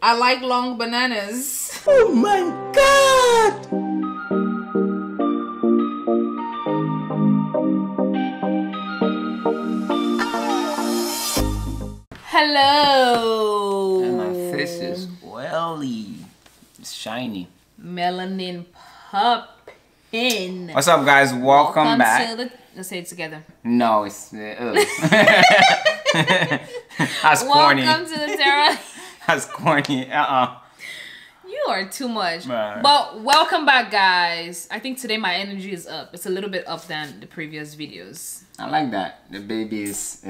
I like long bananas. Oh my God! Hello! And my face is oily. It's shiny. Melanin poppin'. What's up, guys? Welcome back. Let's say it together. No, it's... That's corny. Welcome to the Tarawallie. That's corny. You are too much. But well, welcome back, guys. I think today my energy is up. It's a little bit up than the previous videos. I like that. The baby is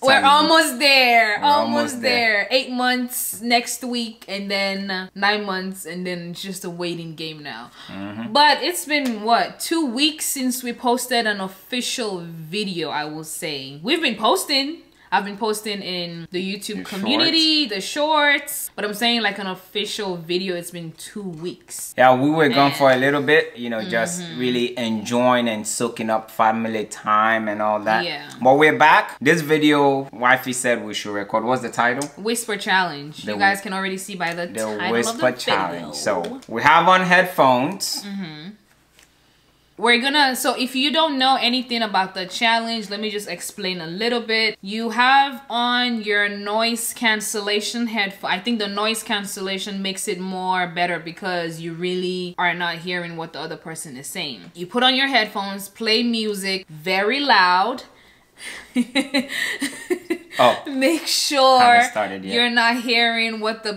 we're almost there. We're almost there. 8 months next week, and then 9 months, and then just a waiting game now. Mm-hmm. But it's been, what, 2 weeks since we posted an official video, I will say. We've been posting. I've been posting in the YouTube community, the shorts, but I'm saying like an official video, it's been 2 weeks. Yeah, we were gone for a little bit, you know, just really enjoying and soaking up family time and all that. Yeah. But we're back. This video, Wifey said we should record. What's the title? Whisper Challenge. You guys can already see by the title Whisper Challenge. So we have on headphones. We're gonna, so if you don't know anything about the challenge, let me just explain a little bit. You have on your noise cancellation headphone. I think the noise cancellation makes it more better because you really are not hearing what the other person is saying. You put on your headphones, play music very loud. Make sure you're not hearing what the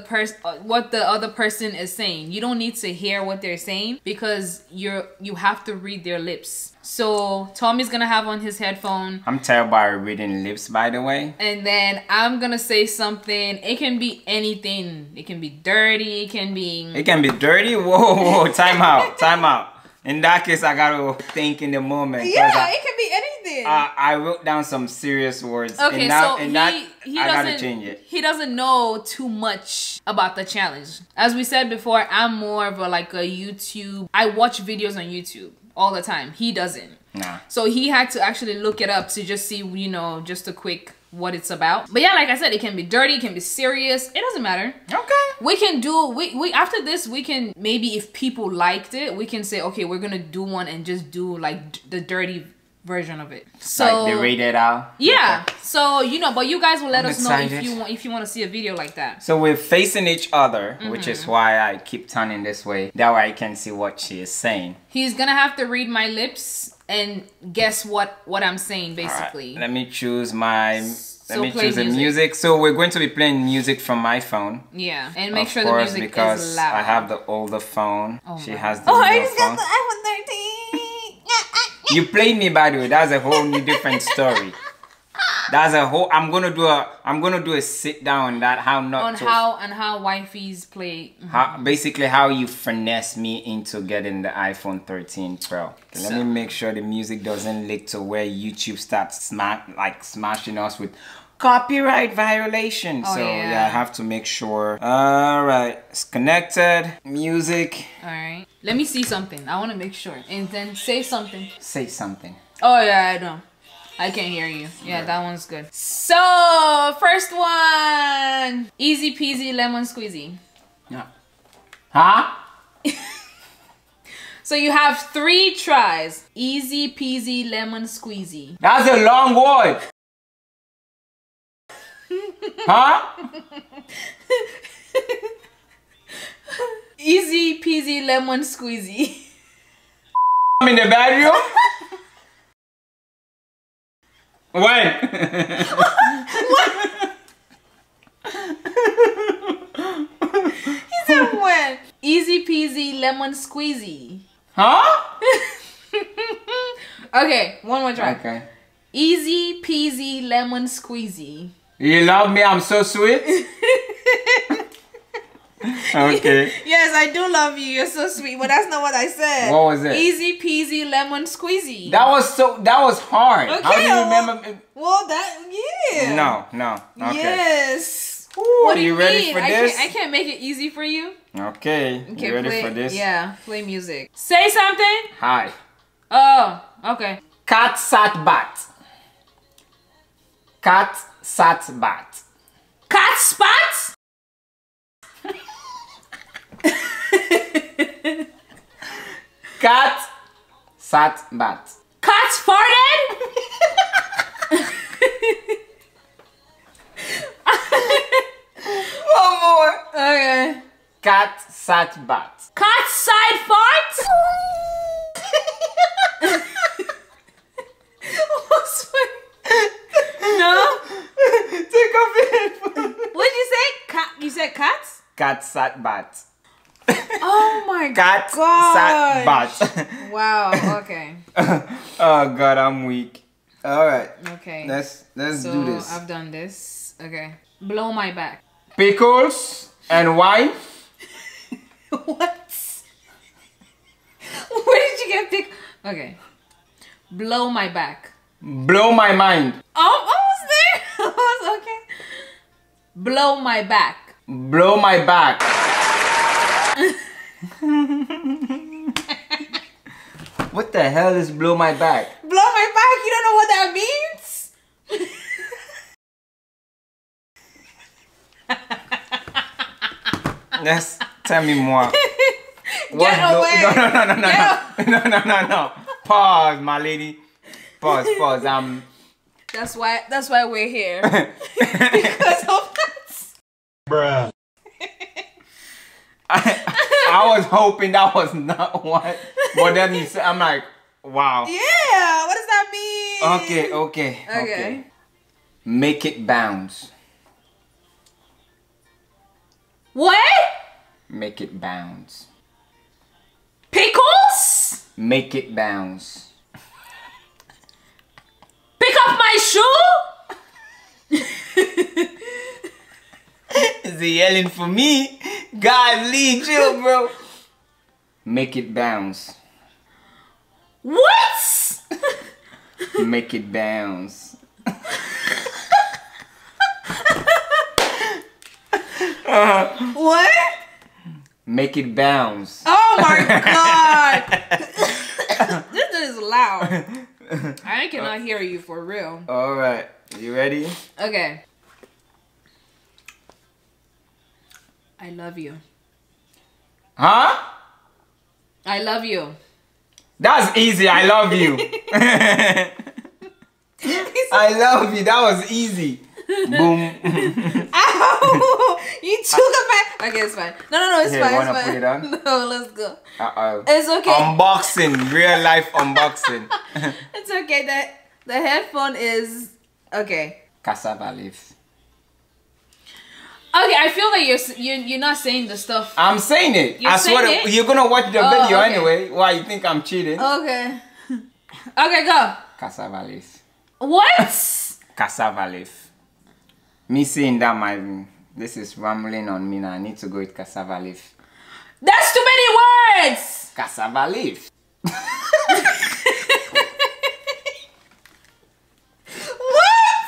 other person is saying. You don't need to hear what they're saying because you have to read their lips. So Tommy's gonna have on his headphone. I'm terrible at reading lips, by the way. And then I'm gonna say something. It can be anything. It can be dirty. It can be dirty. Whoa, whoa! Time out. Time out. In that case, I gotta think in the moment. Yeah, it can be anything. I wrote down some serious words. Okay, I gotta change it. He doesn't know too much about the challenge. As we said before, I'm more of a, like a YouTube. I watch videos on YouTube all the time. He doesn't. Nah. So he had to actually look it up to just see, you know, just a quick what it's about. But yeah, like I said, it can be dirty, it can be serious, it doesn't matter. Okay, we can do we after this we can, maybe if people liked it, we can say okay, we're gonna do one and just do like the dirty version of it, so like they read it out. Yeah, okay. So you know, but you guys will let us know if you want to see a video like that. So we're facing each other, which is why I keep turning this way, that way I can see what she is saying. He's gonna have to read my lips and guess what I'm saying, basically. Right, let me choose the music. So we're going to be playing music from my phone. Yeah, and make sure the music is loud. I have the older phone. She has the older phone. I just got the iPhone 13. You played me, by the way. That's a whole new different story. That's a whole. I'm gonna do a sit down on that. How wifeys play. Basically how you finesse me into getting the iPhone 13 Pro. So. Let me make sure the music doesn't leak to where YouTube starts smashing us with copyright violation. Oh, so yeah, I have to make sure. All right, it's connected. Music. All right. Let me see something. I want to make sure, and then say something. Say something. Oh yeah, I know. I can't hear you. Yeah, that one's good. So, first one. Easy peasy lemon squeezy. Yeah. Huh? So you have 3 tries. Easy peasy lemon squeezy. That's a long word. Huh? Easy peasy lemon squeezy. I'm in the bathroom? When? What? He said when? Easy peasy lemon squeezy. Huh? Okay, one more try. Okay. Easy peasy lemon squeezy. You love me, I'm so sweet. Okay. Yes, I do love you. You're so sweet, but that's not what I said. What was it? Easy peasy lemon squeezy. That was hard. Okay, how do you remember? Well, yeah. No. Okay. Yes. Ooh, what do you mean? Ready for this? I can't make it easy for you. Okay. You ready for this? Yeah. Play music. Say something. Hi. Oh. Okay. Cat sat bat. Cat sat bat. Cat spat. Cat sat bat. Cat farted? One more. Okay. Cat sat bat. Cat side fart? No. Take off your headphones. What did you say? Cat. You said cats? Cat sat bat. Oh my god. Cat sat bat. Wow. Okay. Oh god, I'm weak. All right. Okay. Let's do this. I've done this. Okay. Blow my back. Pickles and wine. What? Where did you get pickles? Okay. Blow my back. Blow my mind. Oh. Okay. Blow my back. Blow my back. What the hell is blow my back? Blow my back? You don't know what that means? Yes, tell me more. What? Get away. No. Pause, my lady. Pause. That's why we're here. Because of that. Bruh. I was hoping that was not what. But then you said, I'm like, wow. Yeah, what does that mean? Okay. Make it bounce. What? Make it bounce. Pickles? Make it bounce. My shoe? Is he yelling for me? God, Lee, chill, bro. Make it bounce. What? Make it bounce. What? Make it bounce. Oh my god! This is loud. I cannot hear you for real. Alright, you ready? Okay. I love you. Huh? I love you. That's easy, I love you. I love you, that was easy. Boom. Ow! You took it back. Okay, it's fine. No, it's fine. Wanna put it on? No, let's go. Uh-oh. It's okay. Unboxing. Real life unboxing. It's okay. The headphone is... Okay. Cassava leaf. Okay, I feel like you're not saying the stuff. I'm saying it. You're saying it? You're going to watch the video anyway. Why, you think I'm cheating? Okay. Okay, go. Cassava leaf. What? Cassava leaf. Me seeing that this is rambling on me now. I need to go with cassava leaf. That's too many words! Cassava leaf. What?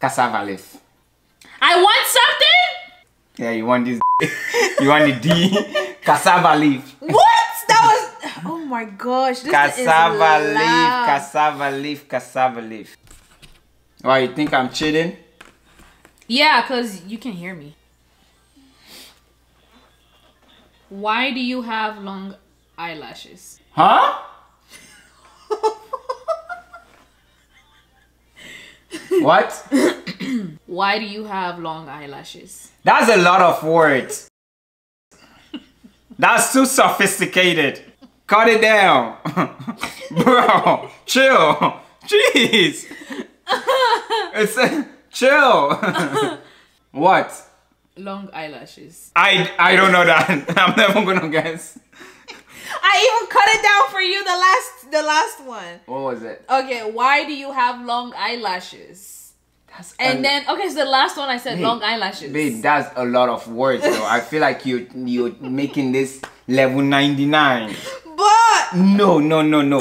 Cassava leaf. I want something? Yeah, you want this. You want the D. Cassava leaf. What? That was... Oh my gosh. This cassava leaf, cassava leaf, cassava leaf. Why, you think I'm cheating? Yeah, because you can hear me. Why do you have long eyelashes? Huh? What? Why do you have long eyelashes? That's a lot of words. That's too sophisticated. Cut it down. Bro, chill. Jeez. It's... Chill. What? Long eyelashes. I don't know that. I'm never gonna guess. I even cut it down for you the last one. What was it? Okay, why do you have long eyelashes? That's so the last one I said, babe, long eyelashes. Babe, that's a lot of words though. I feel like you're making this level 99. But no.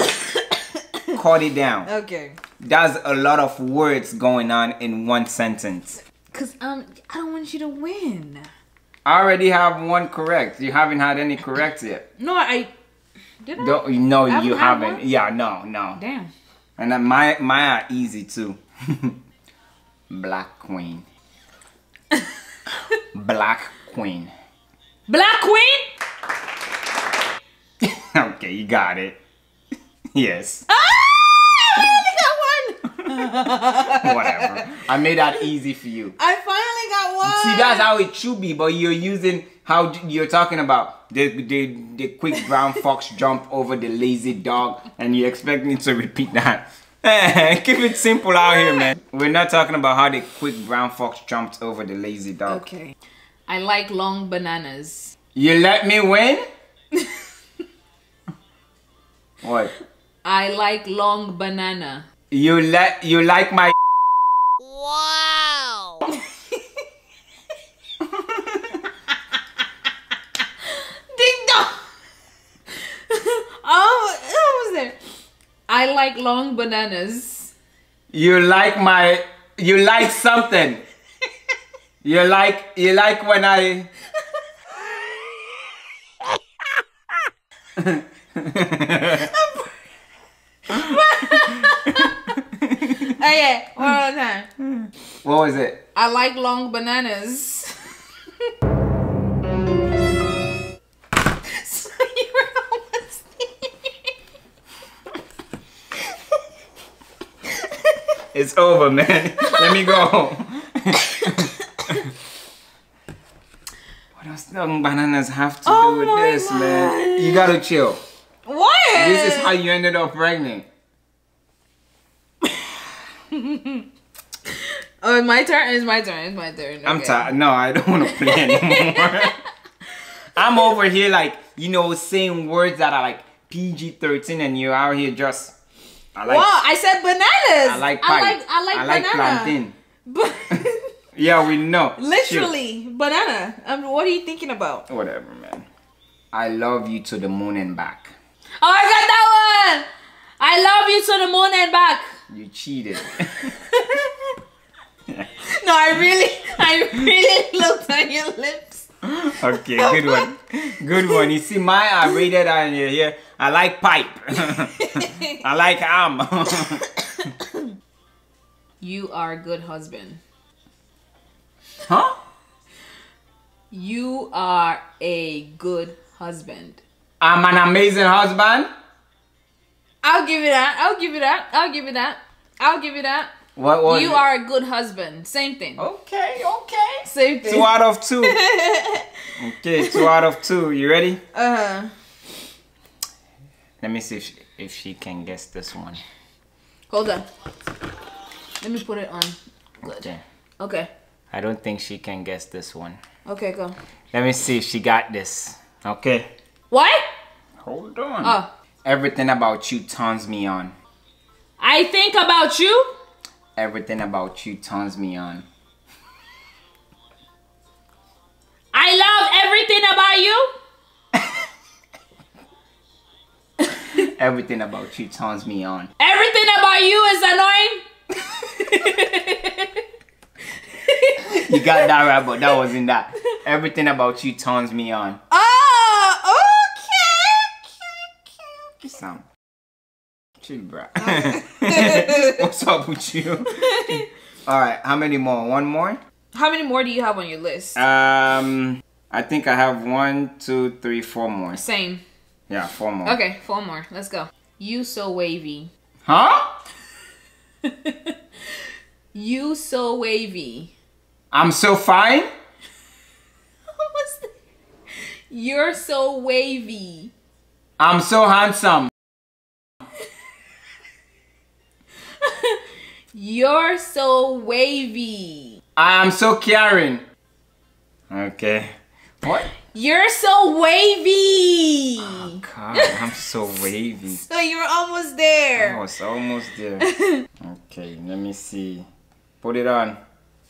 Cut it down. Okay. That's a lot of words going on in one sentence. Cause I don't want you to win. I already have one correct. You haven't had any correct yet. No, I did. No, you haven't. Yeah, no. Damn. And my are easy too. Black queen. Black queen. Black queen. Okay, you got it. Yes. Ah! I finally got one! Whatever. I made that easy for you. I finally got one! See, that's how it should be, but you're using how you're talking about the quick brown fox jump over the lazy dog, and you expect me to repeat that. Keep it simple out here, man. We're not talking about how the quick brown fox jumped over the lazy dog. Okay. I like long bananas. You let me win? What? I like long banana. You like my... Wow. Ding dong. Oh, what was there? I like long bananas. You like my... You like something. You like when I... Okay, one more time. What was it? I like long bananas. So you were almost here. It's over, man. Let me go home. What else long bananas have to do with this, man? You gotta chill. What? This is how you ended up pregnant. Oh, my turn. It's my turn. It's my turn. Okay. I'm tired. No, I don't want to play anymore. I'm over here like, you know, saying words that are like PG-13, and you're out here just. I like. Wow! I said bananas. I like pie. I like plantain. Yeah, we know. Literally, sure. Banana. What are you thinking about? Whatever, man. I love you to the moon and back. Oh, I got that one. I love you to the moon and back. You cheated. No, I really looked at your lips. Okay, good one. Good one. You see, my I read it on your here. I like pipe. I like arm. You are a good husband. Huh? You are a good husband. I'm an amazing husband. I'll give you that. I'll give you that. I'll give you that. I'll give you that. What was you it? Are a good husband. Same thing. Okay, okay. Same thing. 2 out of 2. Okay, 2 out of 2. You ready? Uh-huh. Let me see if she can guess this one. Hold on. Let me put it on. Good. Okay. Okay. I don't think she can guess this one. Okay, go. Let me see if she got this. Okay. What? Hold on. Oh. Everything about you turns me on. I think about you. Everything about you turns me on. I love everything about you. Everything about you turns me on. Everything about you is annoying. You got that right, but that wasn't that. Everything about you turns me on. Some chill, bruh. What's up with you? All right, how many more? One more? How many more do you have on your list? I think I have 1, 2, 3, 4 more. Same. Yeah, 4 more. Okay, 4 more. Let's go. You so wavy. Huh? You so wavy. I'm so fine. What's that? You're so wavy. I'm so handsome. You're so wavy. I'm so caring. Okay. What? You're so wavy. Oh God, I'm so wavy. So you were almost there. I was almost there. Okay, let me see. Put it on.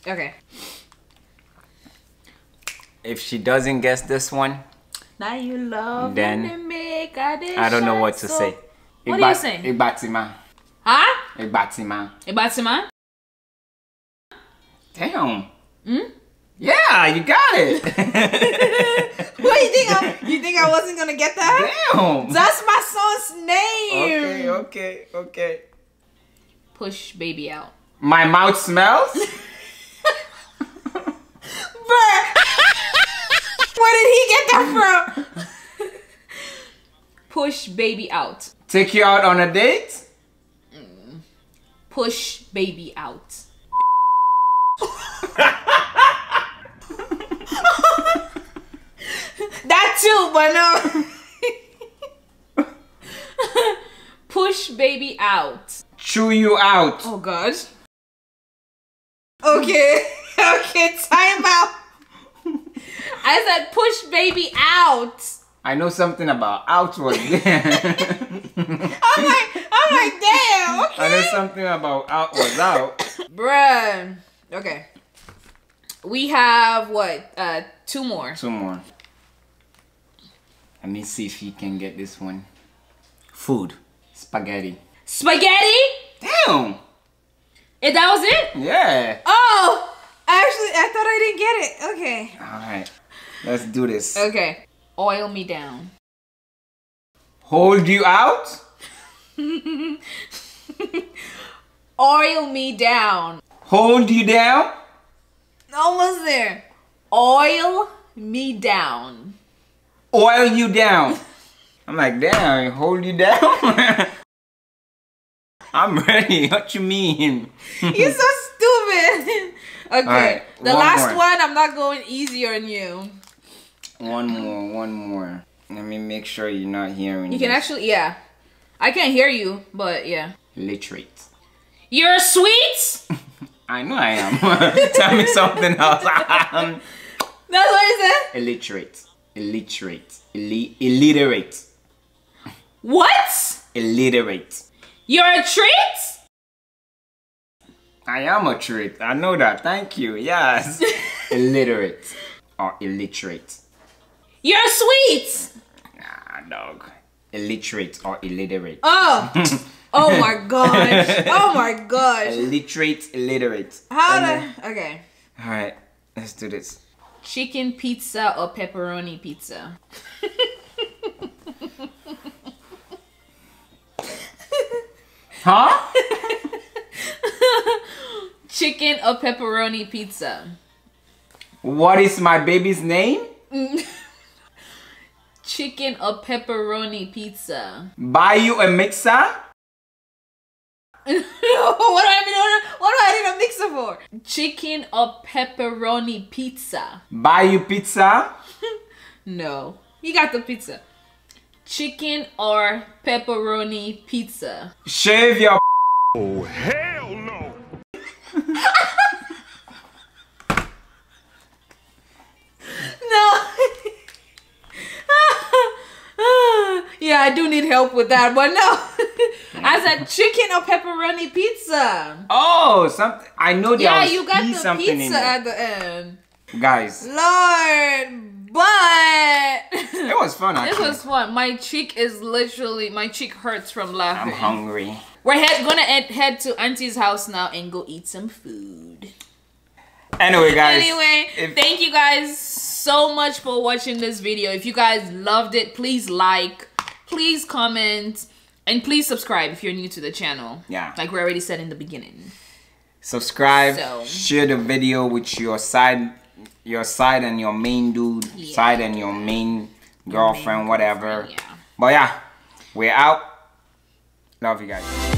Okay. If she doesn't guess this one. Now you love then make I don't know what to say. What are you saying? A Batima. Huh? A Batima. A Batima? Damn. Hmm? Yeah, you got it. What you think I wasn't gonna get that? Damn. That's my son's name. Okay, okay, okay. Push baby out. My mouth smells? Bruh. Where did he get that from? push baby out. Take you out on a date? Push baby out. That too, but no. Push baby out. Chew you out. Oh God. Okay. Okay, time out. I said push baby out. I know something about outward. I'm like, damn, okay. I know something about outward out. Bruh. Okay. We have what? Two more. Two more. Let me see if you can get this one. Food. Spaghetti. Spaghetti? Damn. And that was it? Yeah. Oh, actually, I thought I didn't get it. Okay. All right. Let's do this. Okay. Oil me down. Hold you out? Oil me down. Hold you down? Almost there. Oil me down. Oil you down. I'm like, damn, hold you down? I'm ready. What you mean? You're so stupid. Okay. Right, the last one, I'm not going easy on you. One more. Let me make sure you're not hearing You can actually, yeah. I can't hear you, but yeah. Literate. You're sweet? I know I am. Tell me something else. That's what you said? Illiterate. Illiterate. Illiterate. What? Illiterate. You're a treat? I am a treat. I know that. Thank you. Yes. Illiterate or illiterate. You're sweet. Nah, dog. Illiterate or illiterate. Oh. Oh my gosh. Oh my gosh. Illiterate, illiterate. Okay. All right. Let's do this. Chicken pizza or pepperoni pizza? Huh? Chicken or pepperoni pizza? What is my baby's name? Chicken or pepperoni pizza? Buy you a mixer? What do I need a mixer for? Chicken or pepperoni pizza? Buy you pizza? No. You got the pizza. Chicken or pepperoni pizza? Shave your. Oh hell no! No. Yeah, I do need help with that, but no. I said chicken or pepperoni pizza. Oh, something. I know that. Yeah, you got the pizza at the end. Guys. Lord. But it was fun. Actually. It was fun. My cheek hurts from laughing. I'm hungry. We're gonna head to Auntie's house now and go eat some food. Anyway, guys. Thank you guys so much for watching this video. If you guys loved it, please like, please comment, and please subscribe if you're new to the channel. Yeah. Like we already said in the beginning. Subscribe. So. Share the video with your side. Your side and your main dude, yeah. Side and your main girlfriend, whatever. Yeah. But yeah, we're out. Love you guys.